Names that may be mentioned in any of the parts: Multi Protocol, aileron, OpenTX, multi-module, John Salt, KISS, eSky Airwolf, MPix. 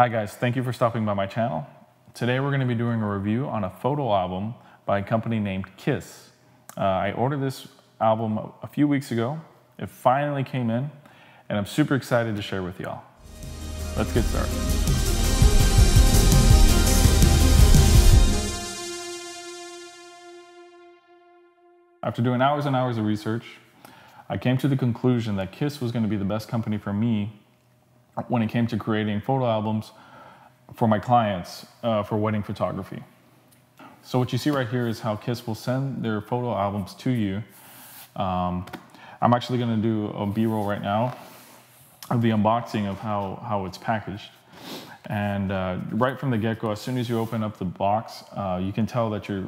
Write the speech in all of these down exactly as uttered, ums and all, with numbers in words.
Hi guys, thank you for stopping by my channel. Today we're going to be doing a review on a photo album by a company named KISS. Uh, I ordered this album a few weeks ago. It finally came in and I'm super excited to share with y'all. Let's get started. After doing hours and hours of research, I came to the conclusion that KISS was going to be the best company for me when it came to creating photo albums for my clients uh, for wedding photography. So what you see right here is how KISS will send their photo albums to you. Um, I'm actually going to do a B-roll right now of the unboxing of how, how it's packaged. And uh, right from the get-go, as soon as you open up the box, uh, you can tell that you're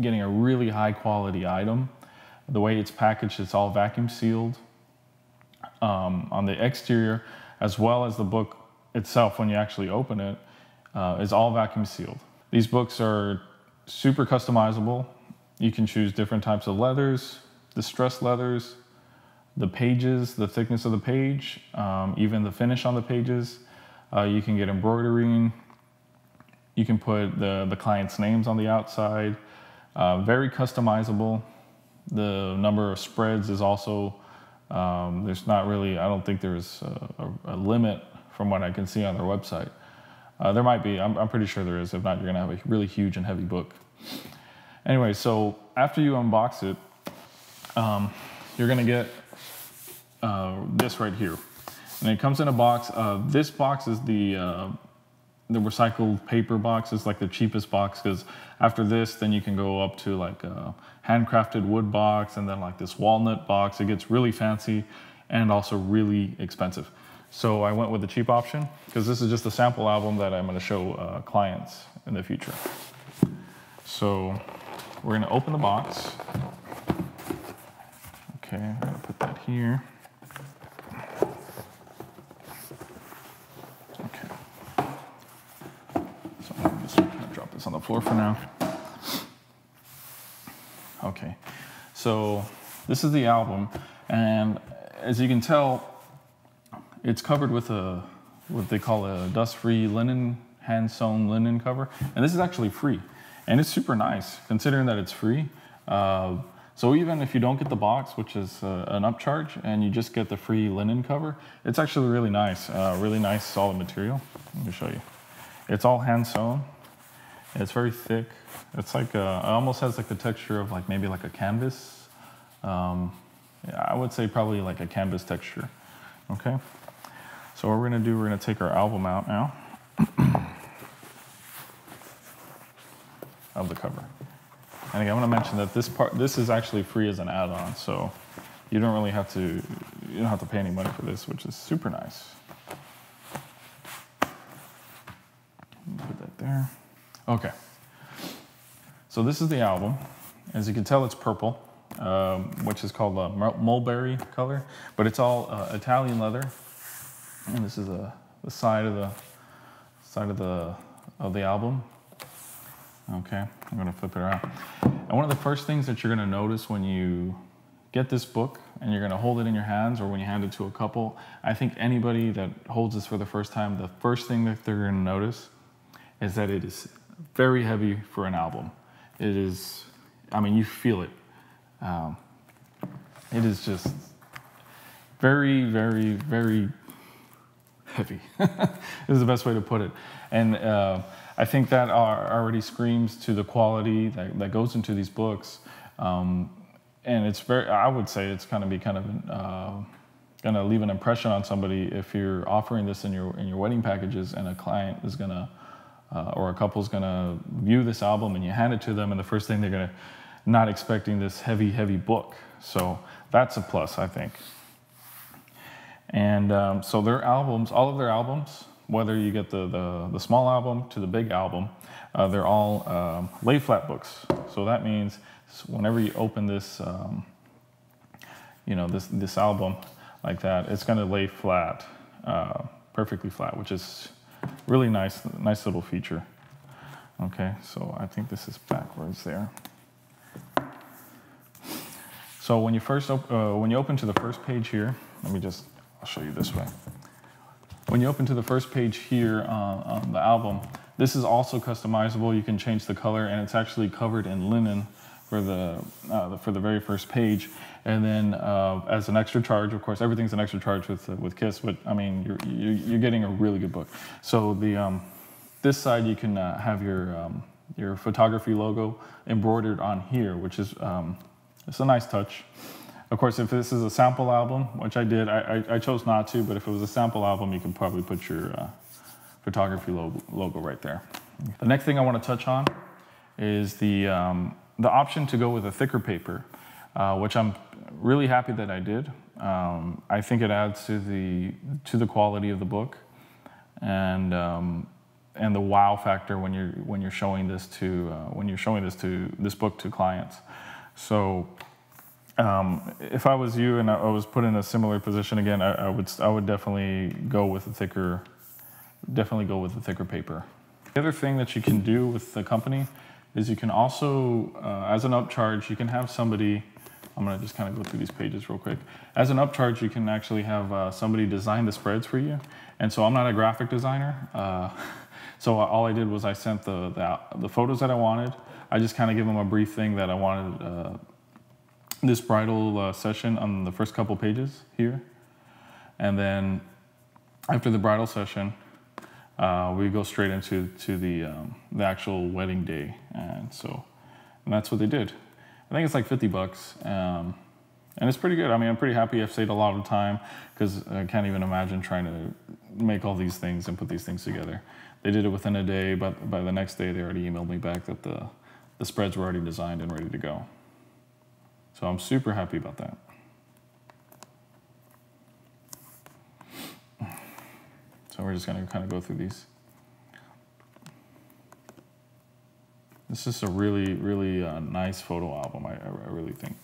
getting a really high quality item. The way it's packaged, it's all vacuum sealed um, on the exterior, as well as the book itself. When you actually open it, uh, it's all vacuum sealed. These books are super customizable. You can choose different types of leathers, distressed leathers, the pages, the thickness of the page, um, even the finish on the pages. Uh, you can get embroidering. You can put the, the client's names on the outside. Uh, very customizable. The number of spreads is also, um, there's not really, I don't think there's a, a, a limit from what I can see on their website. Uh, there might be, I'm, I'm pretty sure there is. If not, you're gonna have a really huge and heavy book. Anyway, so after you unbox it, um, you're gonna get uh, this right here. And it comes in a box. Uh, this box is the, uh, the recycled paper box. Is like the cheapest box, because after this, then you can go up to like a handcrafted wood box, and then like this walnut box. It gets really fancy and also really expensive. So I went with the cheap option because this is just a sample album that I'm going to show uh, clients in the future. So we're going to open the box. Okay, I'm going to put that here. On the floor for now. Okay, so this is the album, and as you can tell, it's covered with a what they call a dust-free linen, hand-sewn linen cover, and this is actually free, and it's super nice considering that it's free. Uh, so even if you don't get the box, which is uh, an upcharge, and you just get the free linen cover, it's actually really nice, uh, really nice solid material. Let me show you. It's all hand-sewn. It's very thick. It's like a, it almost has like the texture of like maybe like a canvas. Um, I would say probably like a canvas texture. Okay. So what we're gonna do, we're gonna take our album out now of the cover. And again, I want to mention that this part, this is actually free as an add-on, so you don't really have to, you don't have to pay any money for this, which is super nice. Put that there. Okay, so this is the album. As you can tell, it's purple, um, which is called a mulberry color, but it's all uh, Italian leather. And this is a, the side of the side of the of the album. Okay, I'm gonna flip it around. And one of the first things that you're gonna notice when you get this book and you're gonna hold it in your hands, or when you hand it to a couple, I think anybody that holds this for the first time, the first thing that they're gonna notice is that it is very heavy for an album. It is, I mean, you feel it. Um, it is just very, very, very heavy. Is the best way to put it. And uh, I think that are, already screams to the quality that, that goes into these books. Um, and it's very, I would say it's gonna be kind of an, uh, gonna leave an impression on somebody if you're offering this in your, in your wedding packages, and a client is gonna, Uh, or a couple's gonna view this album and you hand it to them, and the first thing they're gonna, not expecting this heavy, heavy book. So that's a plus, I think. And um, so their albums, all of their albums, whether you get the, the, the small album to the big album, uh, they're all um, lay flat books. So that means whenever you open this, um, you know, this, this album like that, it's gonna lay flat, uh, perfectly flat, which is really nice, nice little feature. Okay, so I think this is backwards there. So when you first, op uh, when you open to the first page here, let me just, I'll show you this way. When you open to the first page here uh, on the album, this is also customizable. You can change the color, and it's actually covered in linen for the, uh, the for the very first page. And then uh, as an extra charge, of course, everything's an extra charge with uh, with KISS. But I mean, you're you're getting a really good book. So the um, this side you can uh, have your um, your photography logo embroidered on here, which is um, it's a nice touch. Of course, if this is a sample album, which I did, I, I, I chose not to, but if it was a sample album, you can probably put your uh, photography logo, logo right there. The next thing I want to touch on is the, um, the option to go with a thicker paper, uh, which I'm really happy that I did. Um, I think it adds to the, to the quality of the book and, um, and the wow factor when you're, when you're showing this to, uh, when you're showing this, to, this book to clients. So, Um, if I was you and I was put in a similar position again, I, I would I would definitely go with a thicker, definitely go with a thicker paper. The other thing that you can do with the company is you can also, uh, as an upcharge, you can have somebody. I'm gonna just kind of go through these pages real quick. As an upcharge, you can actually have uh, somebody design the spreads for you. And so I'm not a graphic designer, uh, so all I did was I sent the the, the photos that I wanted. I just kind of give them a brief thing that I wanted. Uh, this bridal uh, session on the first couple pages here. And then after the bridal session, uh, we go straight into to the, um, the actual wedding day. And so, and that's what they did. I think it's like fifty bucks. Um, and it's pretty good. I mean, I'm pretty happy I've saved a lot of time because I can't even imagine trying to make all these things and put these things together. They did it within a day, but by the next day, they already emailed me back that the, the spreads were already designed and ready to go. So I'm super happy about that. So we're just gonna kind of go through these. This is a really, really uh, nice photo album, I, I really think.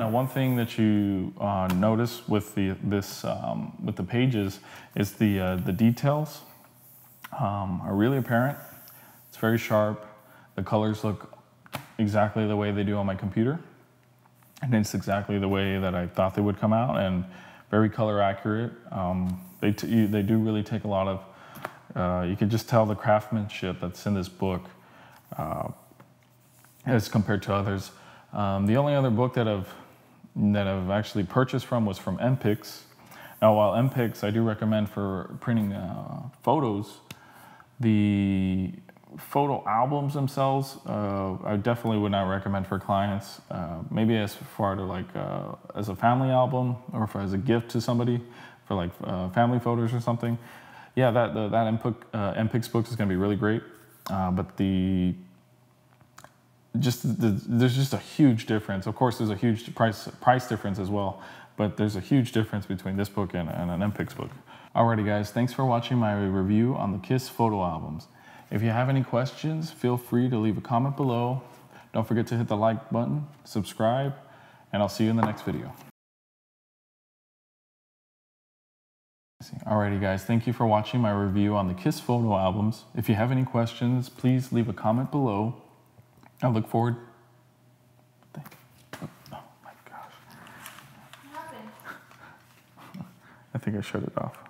Now, one thing that you uh, notice with the this um, with the pages is the uh, the details um, are really apparent. It's very sharp. The colors look exactly the way they do on my computer. And it's exactly the way that I thought they would come out, and very color accurate. Um, they, t you, they do really take a lot of, uh, you can just tell the craftsmanship that's in this book uh, as compared to others. Um, the only other book that I've, that I've actually purchased from was from MPix. Now, while MPix I do recommend for printing uh, photos, the photo albums themselves, uh, I definitely would not recommend for clients. Uh, maybe as far to like uh, as a family album, or if as a gift to somebody for like uh, family photos or something. Yeah, that the, that MPix book is going to be really great. Uh, but the just the, there's just a huge difference. Of course, there's a huge price price difference as well. But there's a huge difference between this book and, and an MPix book. Alrighty, guys, thanks for watching my review on the KISS photo albums. If you have any questions, feel free to leave a comment below. Don't forget to hit the like button, subscribe, and I'll see you in the next video. Alrighty guys, thank you for watching my review on the KISS photo albums. If you have any questions, please leave a comment below. I look forward. Thank you. Oh my gosh. What happened? I think I shut it off.